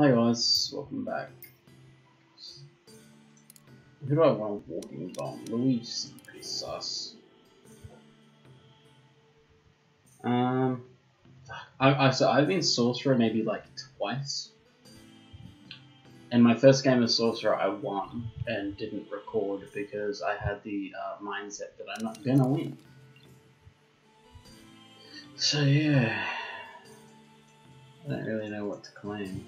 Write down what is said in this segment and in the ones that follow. Hi guys, welcome back. Who do I want a walking bomb? Luis seems pretty sus. I've been Sorcerer maybe like twice. And my first game of Sorcerer I won and didn't record because I had the mindset that I'm not gonna win. So yeah, I don't really know what to claim.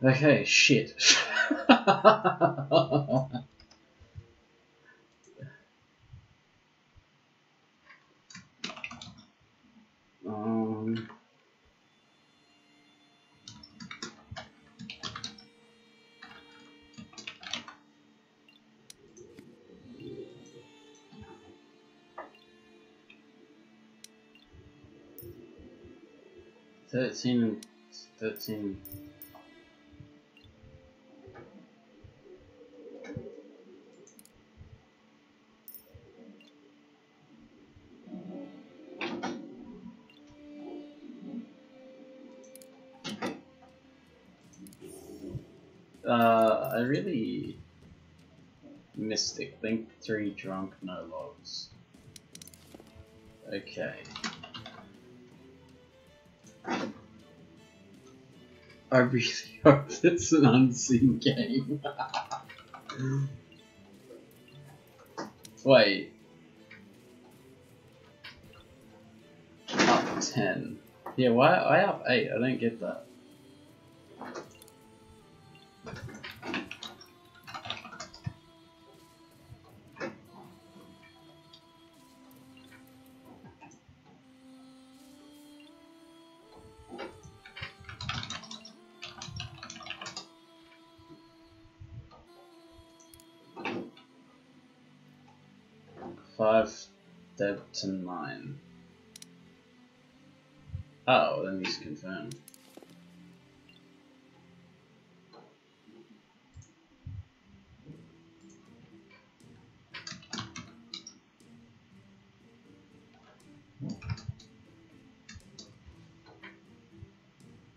Okay, shit. Thirteen. I really Mystic Link 3 drunk, no logs. Okay. I really hope it's an unseen game. Wait. Up 10. Yeah, why up 8? I don't get that. And 9. Oh, then he's confirmed.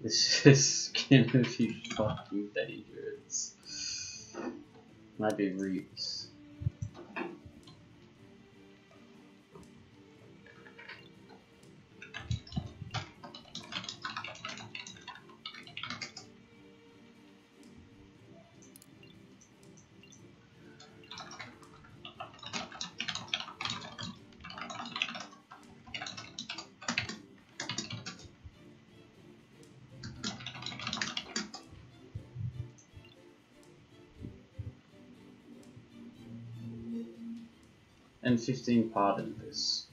This is gonna be fucking dangerous. Might be reaps. And 15 pardoned this.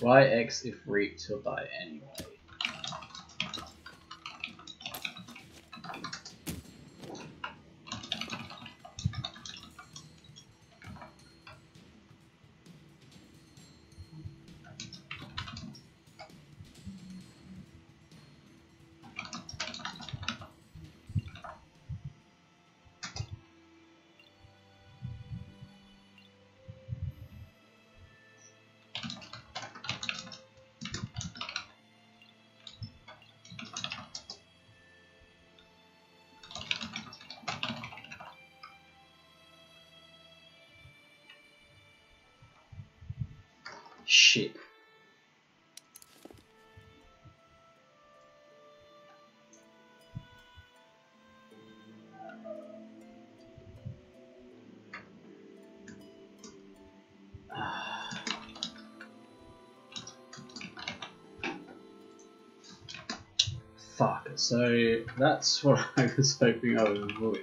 Why X if reaped he'll die anyway? Shit. Fuck, so that's what I was hoping I would avoid.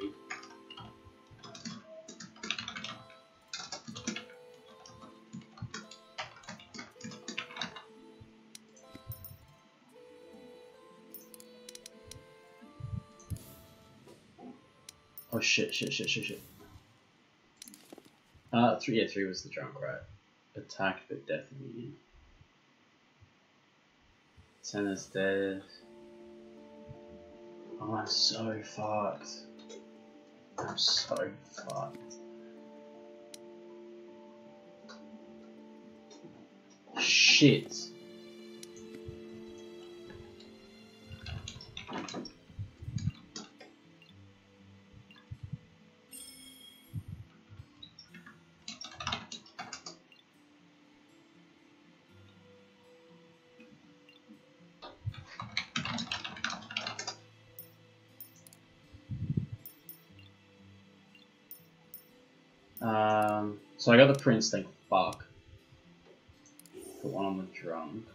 Oh shit. 3 was the drunk, right? Attack for death immune. 10 is dead. Oh, I'm so fucked. I'm so fucked. Shit. So I got the Prince, thank fuck. Put one on the drum.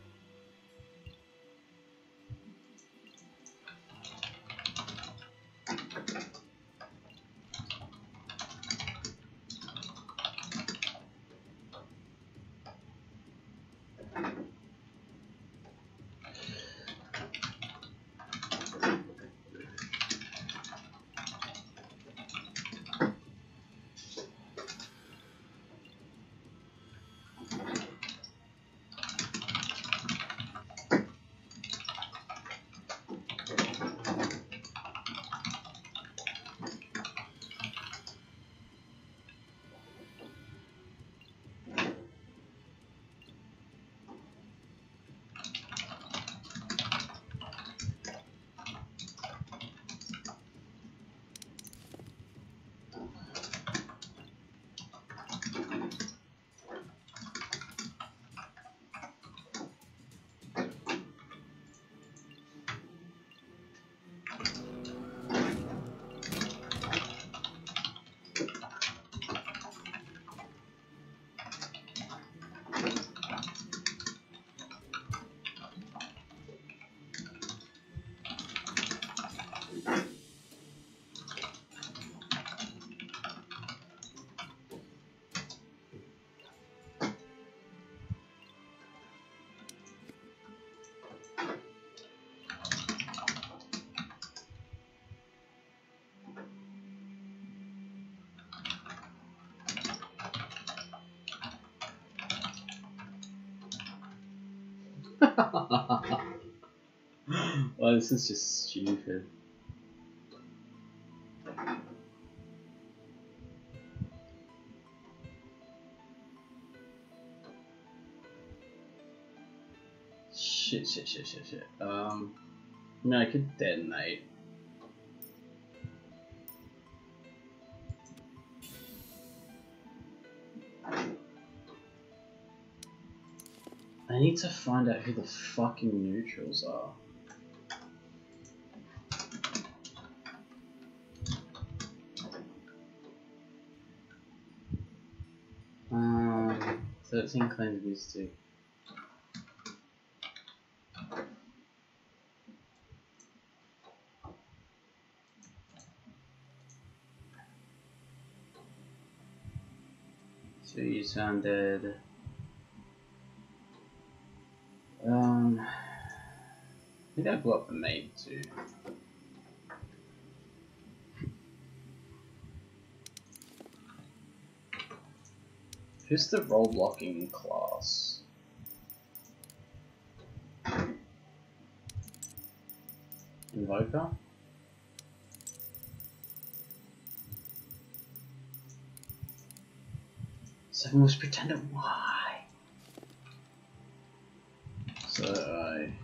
Well, this is just stupid. Shit. I mean, I could detonate. I need to find out who the fucking neutrals are. So it's inclined to these two. So you sounded. Maybe I blew up the name too. Who's the role blocking class? Invoker? Seven was pretender, why? So I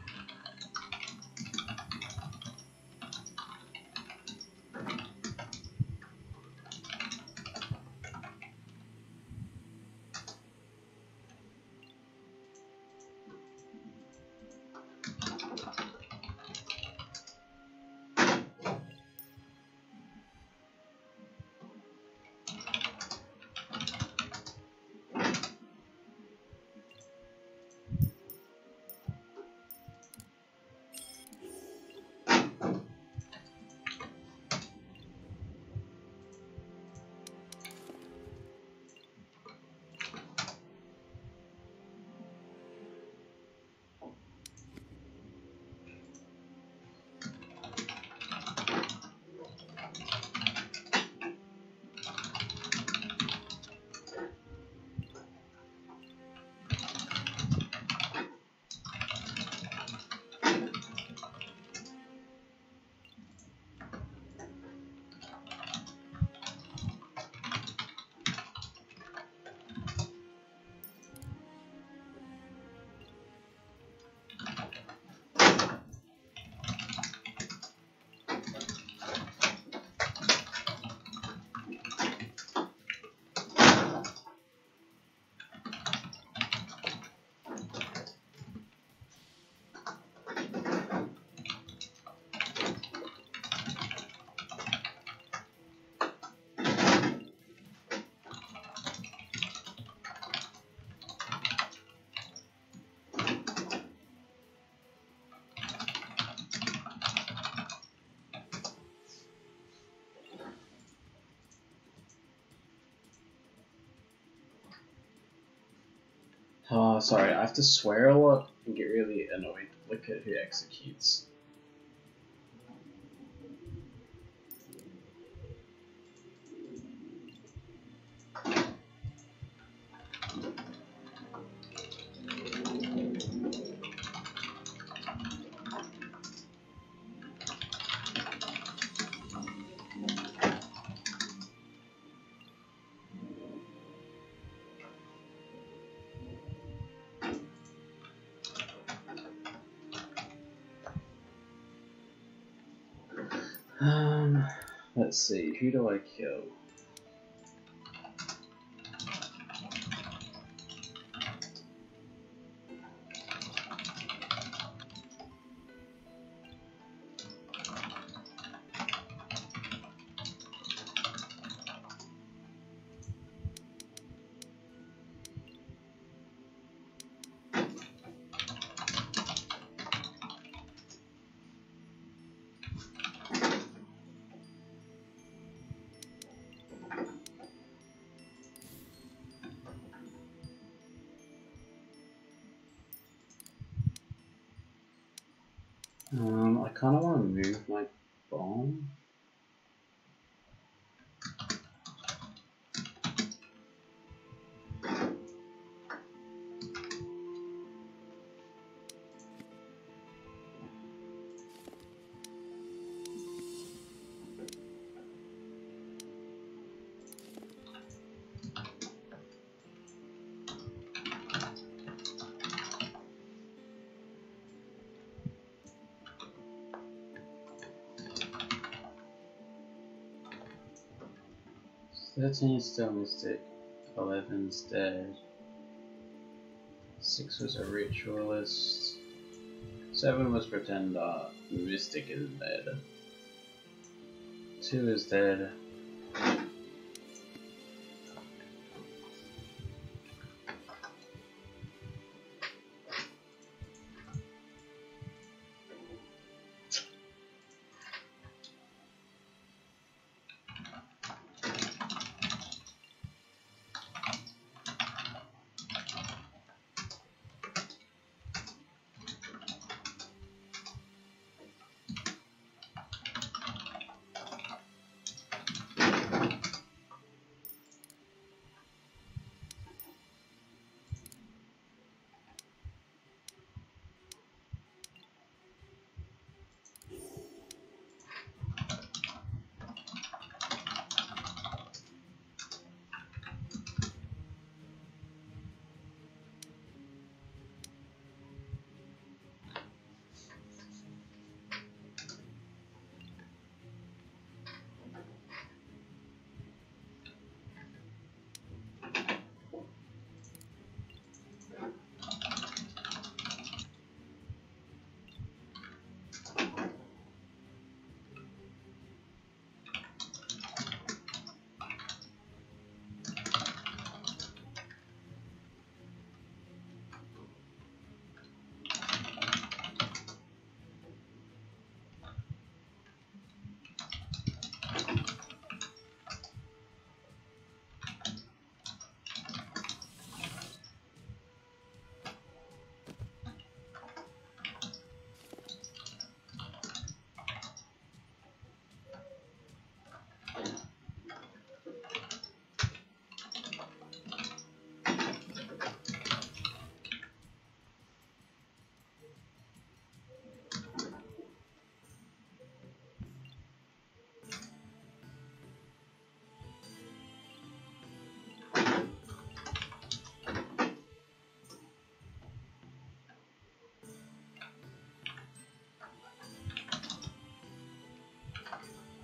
Sorry, I have to swear a lot and get really annoyed. Look at who executes. Let's see, who do I kill? I kind of want to move my bomb. Is still mystic, 11's dead, 6 was a ritualist, 7 was pretender, mystic is dead, 2 is dead,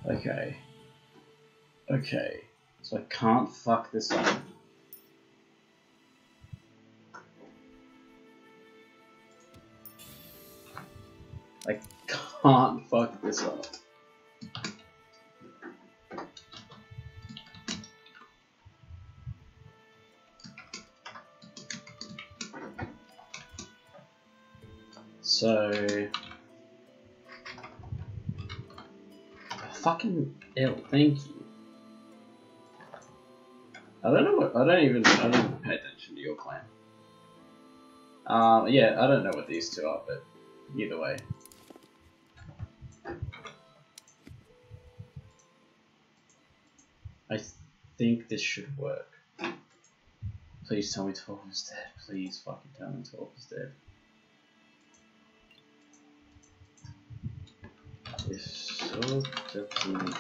Okay. Okay. So I can't fuck this up. I can't fuck this up. So... fucking ill, thank you. I don't know what, I don't even pay attention to your plan. Yeah, I don't know what these two are, but either way. I think this should work. Please tell me 12 is dead. Please fucking tell me 12 is dead. If so, definitely.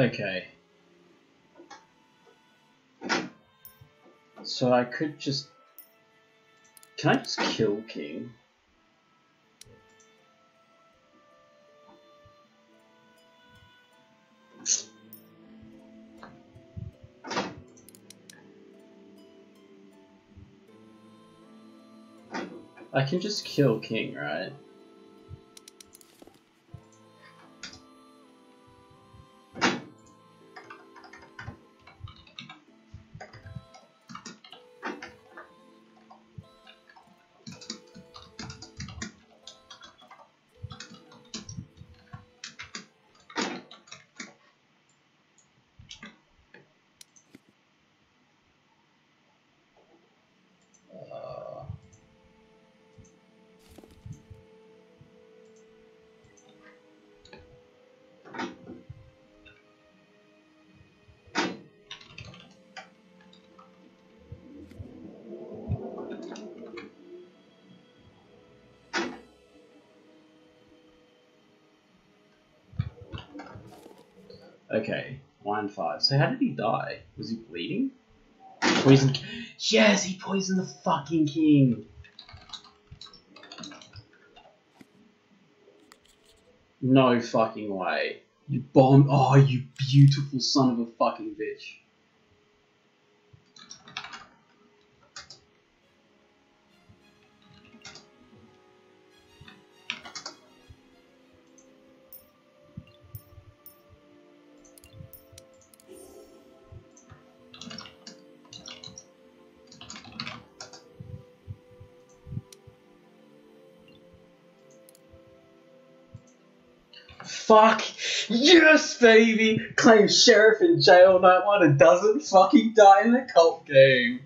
Okay, so I could just, can I just kill King? I can just kill King, right? Okay, 1-5. So how did he die? Was he bleeding? Poisoned. Yes, he poisoned the fucking King. No fucking way. You bombed. Oh, you beautiful son of a fucking bitch. Fuck yes, baby! Claim sheriff in jail night one and doesn't fucking die in the cult game.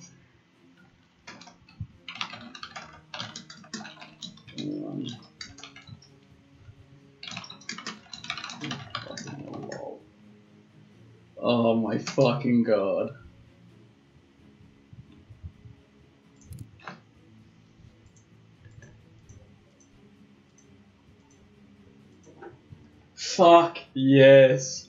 Oh my fucking god. Fuck yes.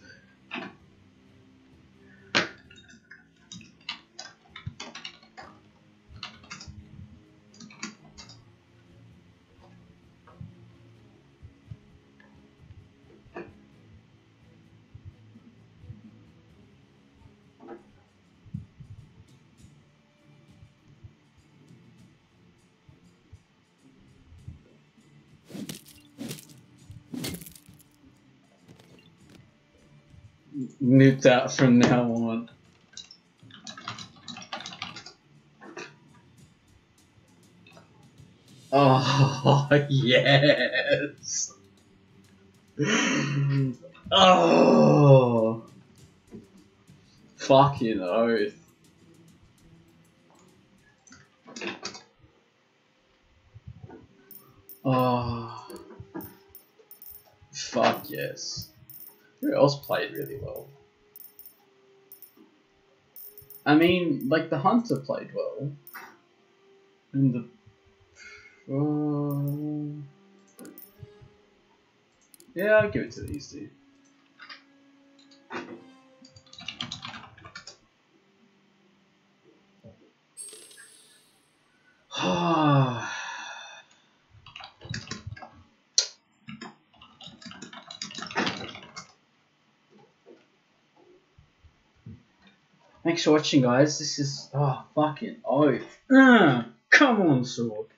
Nuked out from now on. Oh, yes! Oh! Fucking oath. Oh. Fuck yes. Who else played really well? I mean, like, the Hunter played well. And the... yeah, I'll give it to these two. Thanks for watching, guys. This is fucking oath. Come on, Sorc.